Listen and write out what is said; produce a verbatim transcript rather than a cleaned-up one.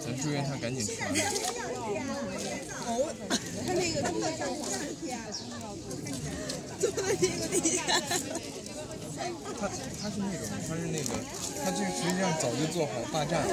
咱祝愿他赶紧吃完。他那个真的是坐在屁股底下。他他是那种，他是那个，他这实际上早就做好霸占了。